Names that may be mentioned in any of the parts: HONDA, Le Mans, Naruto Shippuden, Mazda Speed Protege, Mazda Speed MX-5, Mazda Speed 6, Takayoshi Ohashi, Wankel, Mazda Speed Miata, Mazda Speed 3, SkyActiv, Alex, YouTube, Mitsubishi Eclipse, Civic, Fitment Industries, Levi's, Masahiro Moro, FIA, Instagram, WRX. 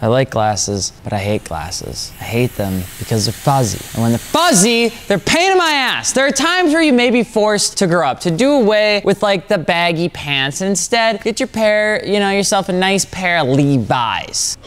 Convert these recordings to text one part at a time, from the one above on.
I like glasses, but I hate glasses. I hate them because they're fuzzy. And when they're fuzzy, they're a pain in my ass. There are times where you may be forced to grow up, to do away with like the baggy pants. And instead, get your pair, you know, yourself a nice pair of Levi's.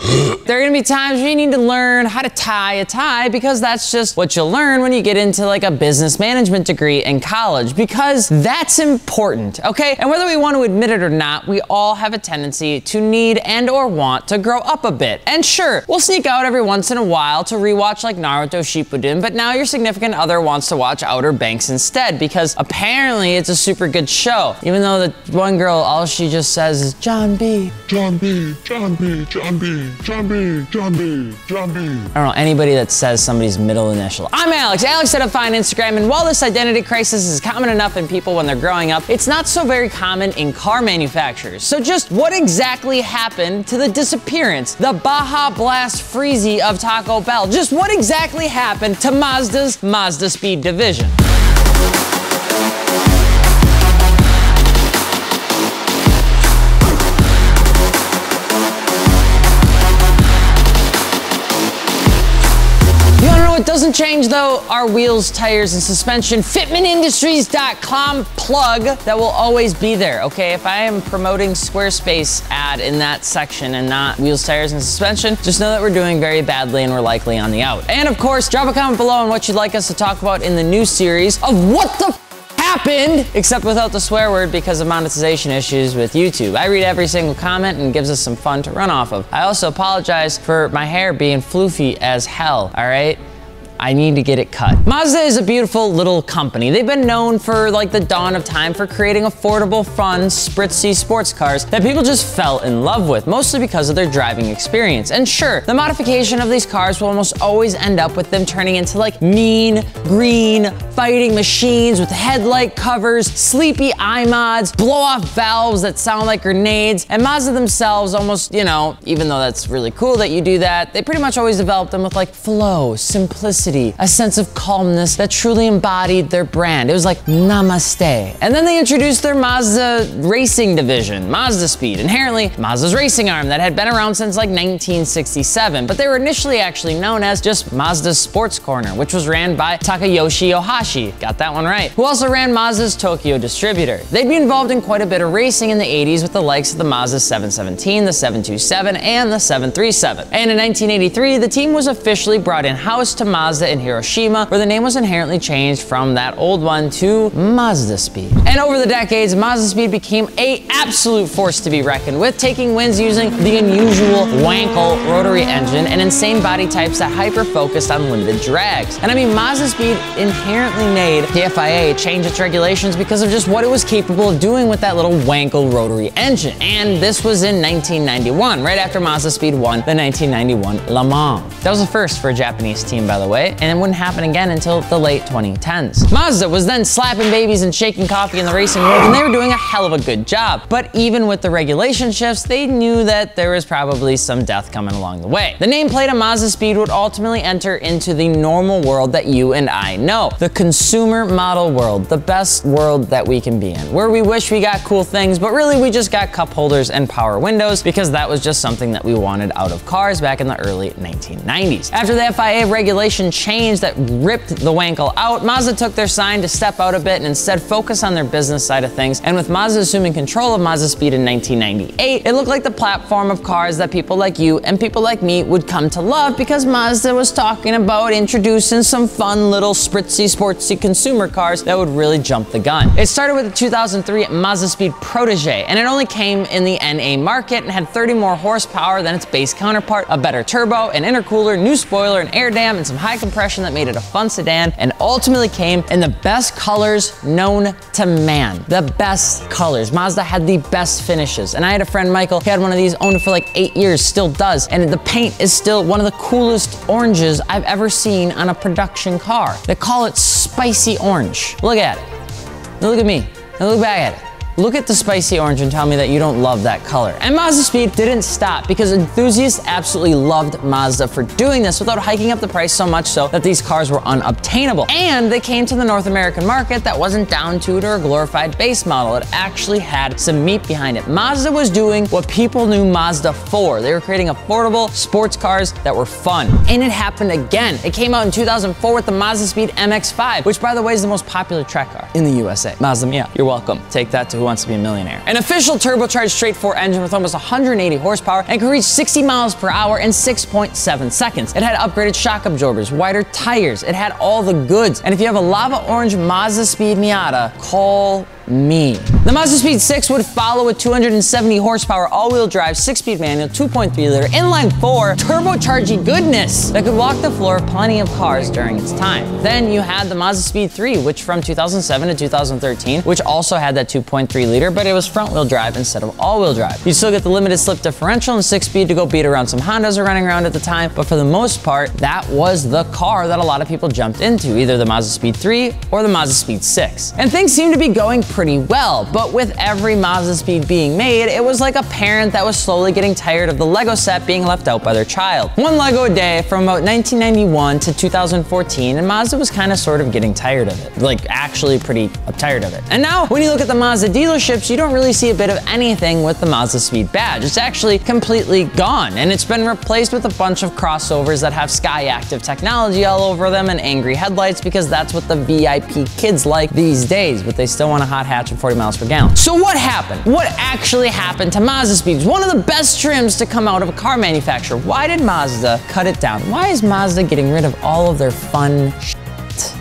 There are gonna be times where you need to learn how to tie a tie because that's just what you'll learn when you get into like a business management degree in college because that's important, okay? And whether we want to admit it or not, we all have a tendency to need and or want to grow up a bit. And sure, we'll sneak out every once in a while to rewatch like Naruto Shippuden, but now your significant other wants to watch Outer Banks instead because apparently it's a super good show. Even though the one girl, all she just says is, John B. John B, John B, John B, John B, John B, John B. I don't know anybody that says somebody's middle initial. I'm Alex, Alex at FIA on Instagram, and while this identity crisis is common enough in people when they're growing up, it's not so very common in car manufacturers. So just what exactly happened to the disappearance, the Baja Blast Freezy of Taco Bell? Just what exactly happened to Mazda's Mazda Speed division? Doesn't change though, our wheels, tires, and suspension. Fitmentindustries.com plug that will always be there, okay? If I am promoting Squarespace ad in that section and not wheels, tires, and suspension, just know that we're doing very badly and we're likely on the out. And of course, drop a comment below on what you'd like us to talk about in the new series of What the Happened, except without the swear word because of monetization issues with YouTube. I read every single comment and gives us some fun to run off of. I also apologize for my hair being floofy as hell, all right? I need to get it cut. Mazda is a beautiful little company. They've been known for like the dawn of time for creating affordable, fun, spritzy sports cars that people just fell in love with, mostly because of their driving experience. And sure, the modification of these cars will almost always end up with them turning into like mean, green, fighting machines with headlight covers, sleepy eye mods, blow-off valves that sound like grenades, and Mazda themselves almost, you know, even though that's really cool that you do that, they pretty much always develop them with like flow, simplicity, a sense of calmness that truly embodied their brand. It was like namaste. And then they introduced their Mazda racing division, Mazda Speed, inherently Mazda's racing arm that had been around since like 1967. But they were initially actually known as just Mazda's Sports Corner, which was ran by Takayoshi Ohashi, got that one right, who also ran Mazda's Tokyo distributor. They'd be involved in quite a bit of racing in the 80s with the likes of the Mazda 717, the 727, and the 737. And in 1983, the team was officially brought in-house to Mazda in Hiroshima, where the name was inherently changed from that old one to Mazda Speed. And over the decades, Mazda Speed became a absolute force to be reckoned with, taking wins using the unusual Wankel rotary engine and insane body types that hyper-focused on limited drags. And I mean, Mazda Speed inherently made the FIA change its regulations because of just what it was capable of doing with that little Wankel rotary engine. And this was in 1991, right after Mazda Speed won the 1991 Le Mans. That was the first for a Japanese team, by the way, and it wouldn't happen again until the late 2010s. Mazda was then slapping babies and shaking coffee in the racing world, and they were doing a hell of a good job. But even with the regulation shifts, they knew that there was probably some death coming along the way. The nameplate of Mazda Speed would ultimately enter into the normal world that you and I know, the consumer model world, the best world that we can be in, where we wish we got cool things, but really we just got cup holders and power windows because that was just something that we wanted out of cars back in the early 1990s. After the FIA regulation change that ripped the Wankel out, Mazda took their sign to step out a bit and instead focus on their business side of things. And with Mazda assuming control of Mazda Speed in 1998, it looked like the platform of cars that people like you and people like me would come to love because Mazda was talking about introducing some fun little spritzy, sportsy consumer cars that would really jump the gun. It started with the 2003 Mazda Speed Protege, and it only came in the NA market and had 30 more horsepower than its base counterpart, a better turbo, an intercooler, new spoiler, an air dam, and some high compression that made it a fun sedan, and ultimately came in the best colors known to man. The best colors. Mazda had the best finishes. And I had a friend, Michael, he had one of these, owned it for like 8 years, still does. And the paint is still one of the coolest oranges I've ever seen on a production car. They call it spicy orange. Look at it. Now look at me. Now look back at it. Look at the spicy orange and tell me that you don't love that color. And Mazda Speed didn't stop because enthusiasts absolutely loved Mazda for doing this without hiking up the price so much so that these cars were unobtainable. And they came to the North American market that wasn't down-tuned or a glorified base model. It actually had some meat behind it. Mazda was doing what people knew Mazda for. They were creating affordable sports cars that were fun. And it happened again. It came out in 2004 with the Mazda Speed MX-5, which by the way is the most popular track car in the USA. Mazda Miata, you're welcome. Take that to who wants to be a millionaire. An official turbocharged straight-four engine with almost 180 horsepower and could reach 60 miles per hour in 6.7 seconds. It had upgraded shock absorbers, wider tires, it had all the goods. And if you have a lava orange Mazda Speed Miata, call me. The Mazda Speed 6 would follow a 270 horsepower all-wheel drive, 6-speed manual, 2.3-liter, inline-4, turbocharged goodness that could walk the floor of plenty of cars during its time. Then you had the Mazda Speed 3, which from 2007 to 2013, which also had that 2.3-liter, but it was front-wheel drive instead of all-wheel drive. You still get the limited slip differential and 6-speed to go beat around some Hondas running around at the time, but for the most part, that was the car that a lot of people jumped into, either the Mazda Speed 3 or the Mazda Speed 6. And things seemed to be going pretty well, but with every Mazda Speed being made, it was like a parent that was slowly getting tired of the Lego set being left out by their child. One Lego a day from about 1991 to 2014, and Mazda was kind of sort of getting tired of it. Like, actually pretty tired of it. And now, when you look at the Mazda dealerships, you don't really see a bit of anything with the Mazda Speed badge. It's actually completely gone, and it's been replaced with a bunch of crossovers that have SkyActiv technology all over them and angry headlights, because that's what the VIP kids like these days, but they still want a hot hatch at 40 miles per gallon. So what happened? What actually happened to Mazda Speeds? One of the best trims to come out of a car manufacturer. Why did Mazda cut it down? Why is Mazda getting rid of all of their fun shit?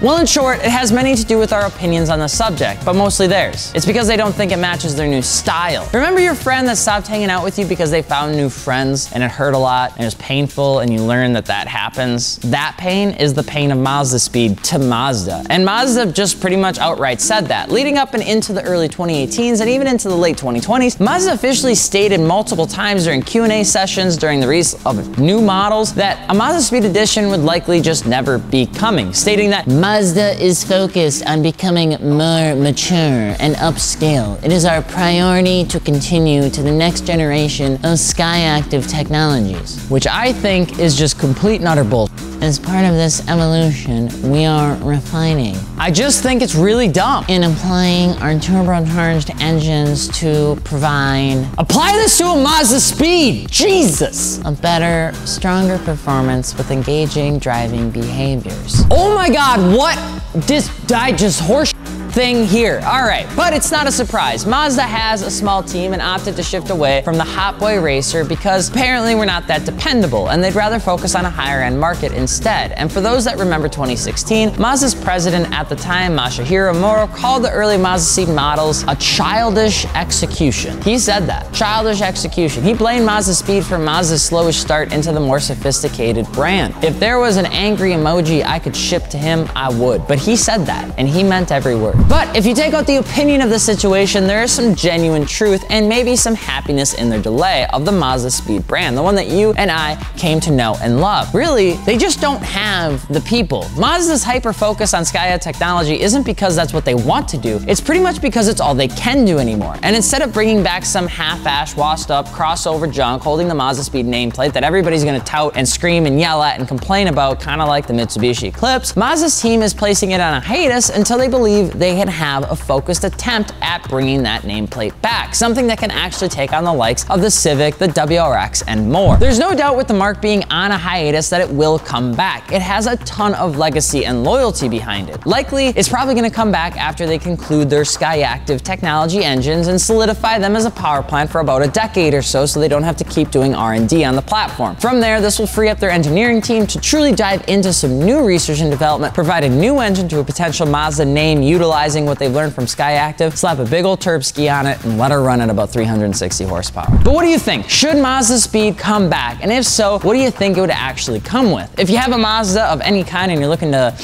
Well, in short, it has many to do with our opinions on the subject, but mostly theirs. It's because they don't think it matches their new style. Remember your friend that stopped hanging out with you because they found new friends and it hurt a lot and it was painful and you learn that that happens? That pain is the pain of Mazda Speed to Mazda. And Mazda just pretty much outright said that. Leading up and into the early 2018s and even into the late 2020s, Mazda officially stated multiple times during Q&A sessions during the release of new models that a Mazda Speed edition would likely just never be coming, stating that Mazda is focused on becoming more mature and upscale. It is our priority to continue to the next generation of SkyActiv technologies. Which I think is just complete and utter bull. As part of this evolution, we are refining. I just think it's really dumb. In applying our turbocharged engines to provide... Apply this to a Mazda Speed! Jesus! A better, stronger performance with engaging driving behaviors. Oh my God! What? This just horse thing here. All right, but it's not a surprise. Mazda has a small team and opted to shift away from the hot boy racer because apparently we're not that dependable and they'd rather focus on a higher end market instead. And for those that remember 2016, Mazda's president at the time, Masahiro Moro, called the early Mazda Speed models a childish execution. He said that. Childish execution. He blamed Mazda Speed for Mazda's slowish start into the more sophisticated brand. If there was an angry emoji I could ship to him, I would. But he said that, and he meant every word. But if you take out the opinion of the situation, there is some genuine truth and maybe some happiness in their delay of the Mazda Speed brand, the one that you and I came to know and love. Really, they just don't have the people. Mazda's hyper-focus on SkyActiv technology isn't because that's what they want to do, it's pretty much because it's all they can do anymore. And instead of bringing back some half-ass, washed-up, crossover junk holding the Mazda Speed nameplate that everybody's gonna tout and scream and yell at and complain about, kinda like the Mitsubishi Eclipse, Mazda's team is placing it on a hiatus until they believe they can have a focused attempt at bringing that nameplate back, something that can actually take on the likes of the Civic, the WRX, and more. There's no doubt with the mark being on a hiatus that it will come back. It has a ton of legacy and loyalty behind it. Likely, it's probably gonna come back after they conclude their SkyActiv technology engines and solidify them as a power plant for about a decade or so they don't have to keep doing R&D on the platform. From there, this will free up their engineering team to truly dive into some new research and development, provide a new engine to a potential Mazda name, utilizing what they've learned from SkyActiv, slap a big old turb ski on it, and let her run at about 360 horsepower. But what do you think? Should Mazda Speed come back? And if so, what do you think it would actually come with? If you have a Mazda of any kind and you're looking to,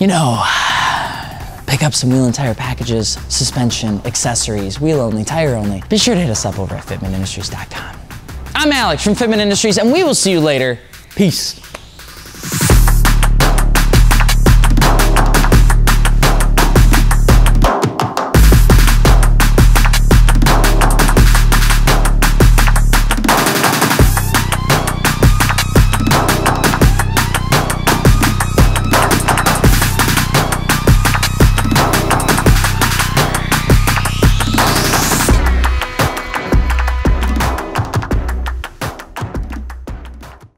you know, pick up some wheel and tire packages, suspension, accessories, wheel only, tire only, be sure to hit us up over at FitmentIndustries.com. I'm Alex from Fitment Industries, and we will see you later. Peace.